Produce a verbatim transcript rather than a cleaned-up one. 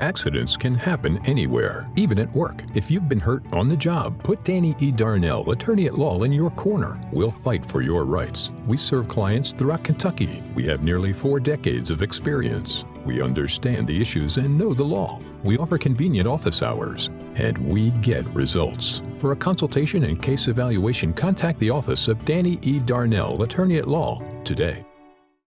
Accidents can happen anywhere, even at work. If you've been hurt on the job, put Danny E. Darnall, attorney at law, in your corner. We'll fight for your rights. We serve clients throughout Kentucky. We have nearly four decades of experience. We understand the issues and know the law. We offer convenient office hours, and we get results. For a consultation and case evaluation, contact the office of Danny E. Darnall, attorney at law, today.